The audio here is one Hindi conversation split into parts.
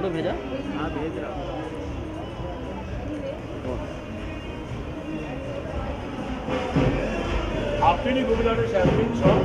फोटो भेजा? हाँ भेज रहा हूँ। आप भी नहीं घूमना तो शैम्पिंग शॉप।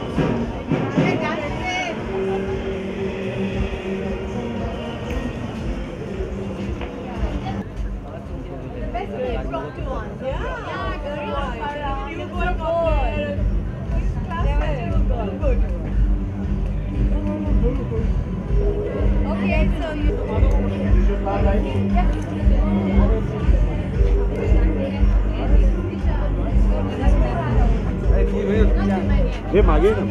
ये मांगे ना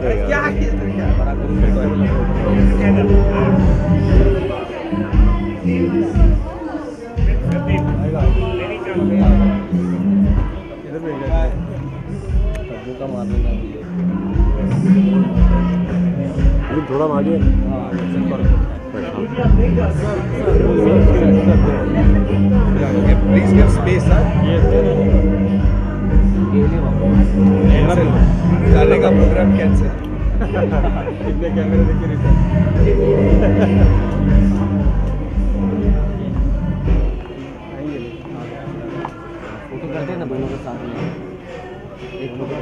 क्या क्या बड़ा गुरु मेरे को अभी थोड़ा मांगे प्लीज गिव स्पेस जाने का प्रोग्राम कैंसिल इतने कैमरे देखे फोटो करते हैं ना बहनों के साथ में एक फोटो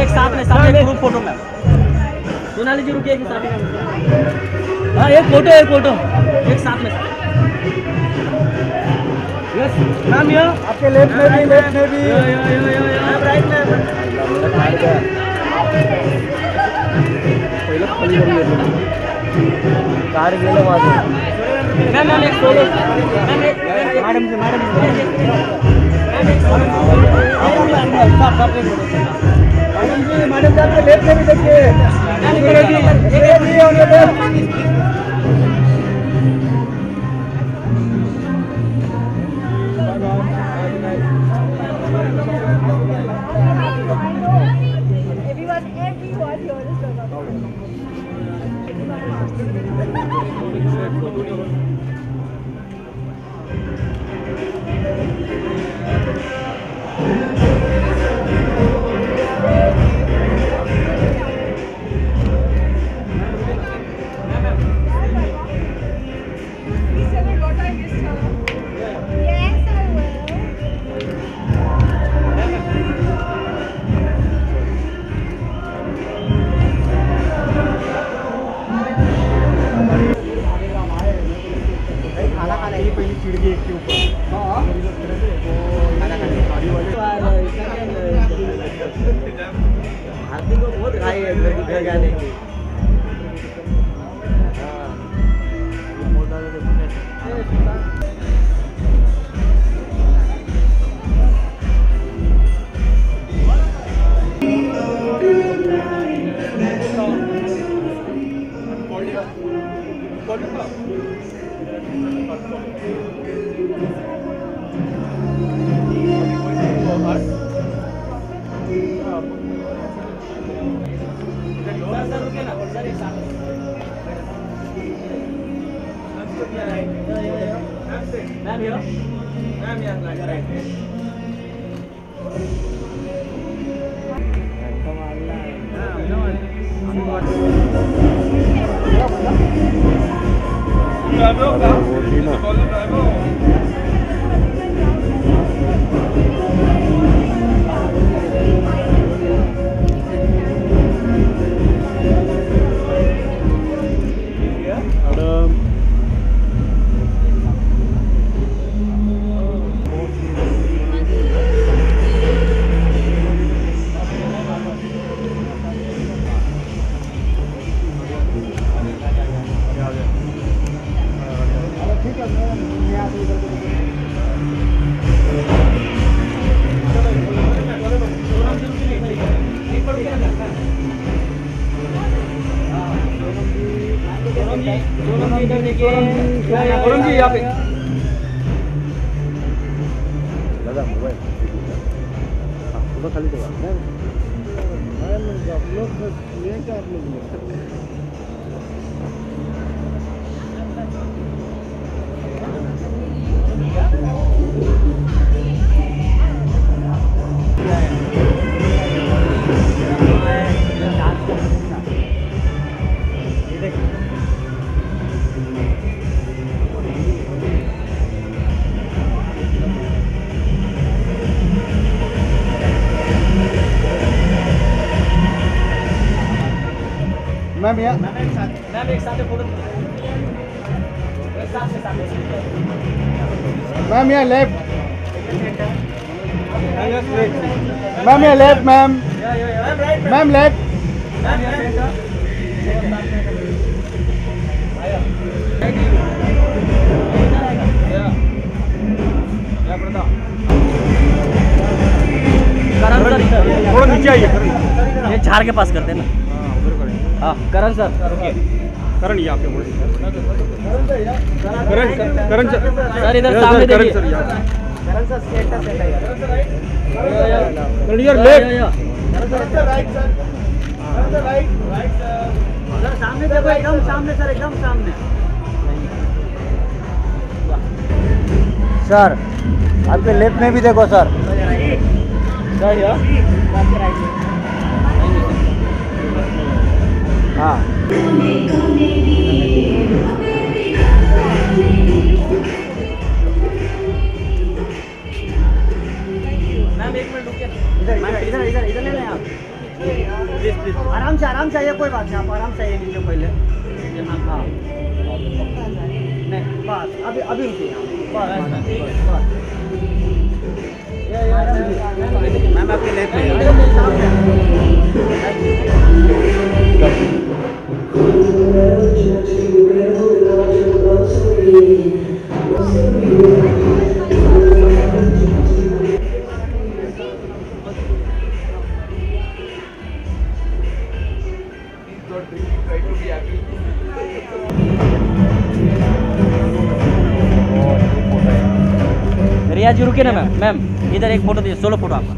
एक साथ में यस मैम या आपके लेफ्ट में भी राइट में कार गेलो वाले मैम एक सोलो मैडम जी मैडम साहब के लेफ्ट में भी देखिए मैम या मैम एक साथ फोटो मैम या लेफ्ट मैम या लेफ्ट मैम मैम लेफ्ट थोड़ा नीचे आइए ये झाड़ के पास करते हैं ना हाँ करण सर करण ये आपके करण करण सर इधर सामने देखिए करण सर सेट है करण यार left Karan sir right sir Karan sir right right sir सामने देखो एकदम सामने सर एकदम सामने सर आपके लेफ्ट में भी देखो सर सर यार आपके राइट में हाँ मैम एक मिनट रुकिए इधर इधर इधर ले लें आप प्लीज प्लीज आराम से आइए कोई बात नहीं आप आराम से आइए नीचे पहले हाँ नहीं बस अभी अभी रुकिए मैम आपके लेफ्ट में रिया जी रुके ना मैम मैम इधर एक फोटो दीजिए सोलो फोटो आपका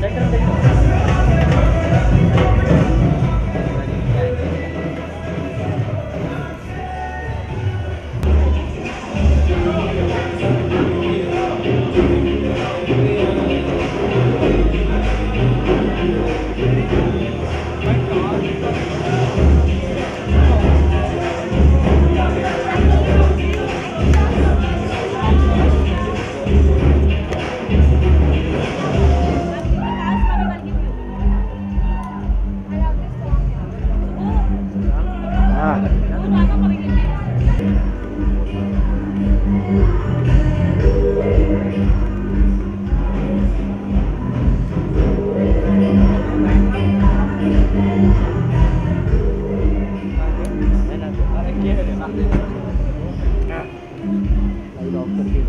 Check it out. stop करके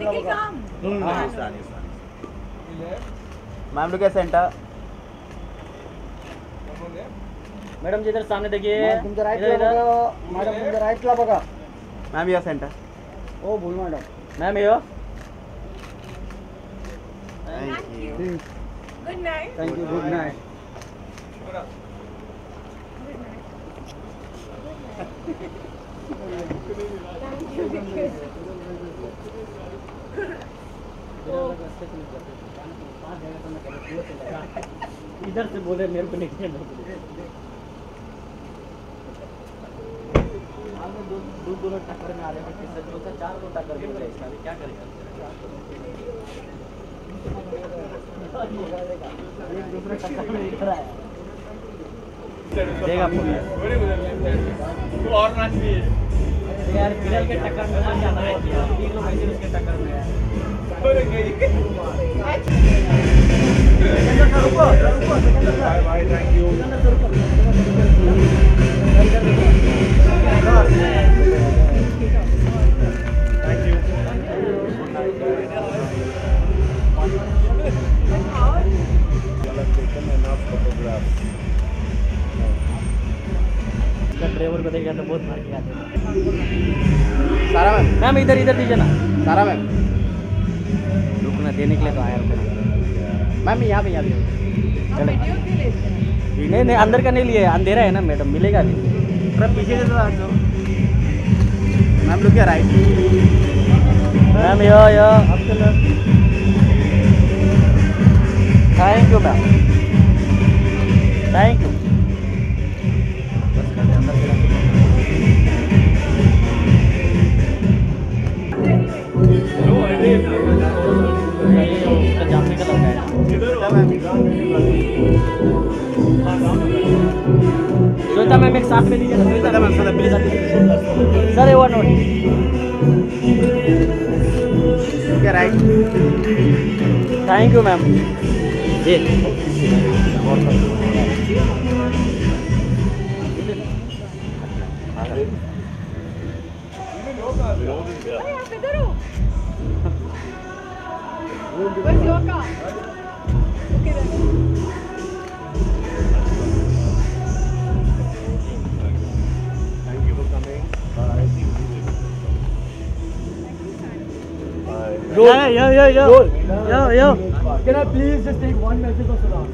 दो। मैम लोग सेंटर मैडम जी इधर सामने देखिए मैडम इधर राइट ला बघा मैम या सेंटर ओ बोल madam ma'am yo thank you good night इधर से बोले मेरे को नहीं दोनों टक्कर में आ रहे हैं किससे जो था चार को टक्कर में है इसका क्या करेगा एक दूसरे टक्कर में दिख रहा है देगा पूरी और नाच भी है यार बिलाल के टक्कर में मजा आ रहा है तीन लोग ऐसे उसके टक्कर में है भाई थैंक यू ड्राइवर को देखेगा तो बहुत मार के आते सारा मैम मैम इधर इधर दीजिए ना सारा मैम रुकना देने के लिए तो आया मैम यहाँ पे नहीं नहीं अंदर का नहीं लिए अंधेरा है ना मैडम मिलेगा नहीं थोड़ा पीछे चलो मैम लोग क्या right ma'am yo yo thank you ma'am thank you Shweta ma'am एक साथ में लीजिए श्वेता मैम सर मेरे साथ सर एवं नोट क्या right thank you ma'am ji बस yoga Yeah, yeah, yeah, yeah. Goal. Yeah, yeah. Can I please just take one message for Salah?